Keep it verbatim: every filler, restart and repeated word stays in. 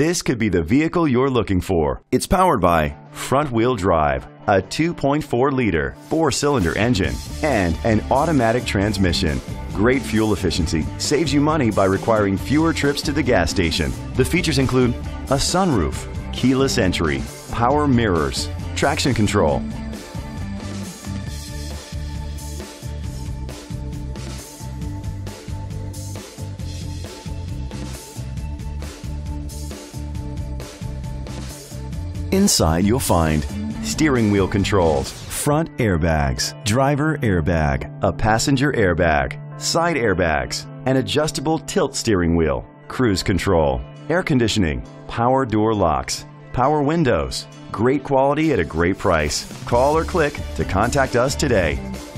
This could be the vehicle you're looking for. It's powered by front-wheel drive, a two point four liter four-cylinder engine, and an automatic transmission. Great fuel efficiency saves you money by requiring fewer trips to the gas station. The features include a sunroof, keyless entry, power mirrors, traction control, Inside you'll find steering wheel controls, front airbags, driver airbag, a passenger airbag, side airbags, an adjustable tilt steering wheel, cruise control, air conditioning, power door locks, power windows. Great quality at a great price. Call or click to contact us today.